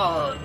god.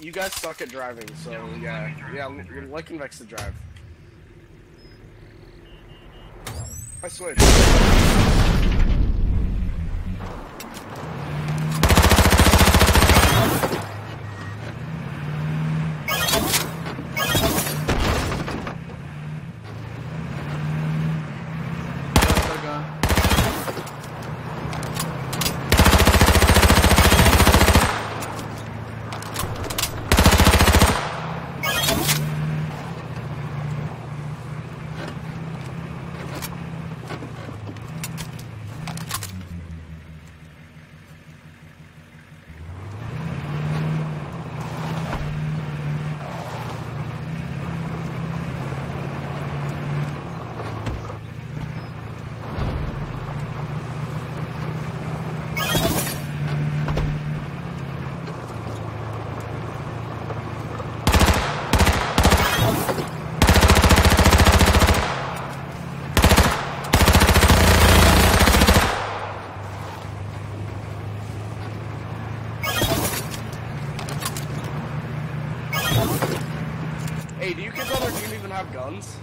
You guys suck at driving, so yeah. Yeah, liking Vex to drive. I switch. Hey, do you kids on our team even have guns?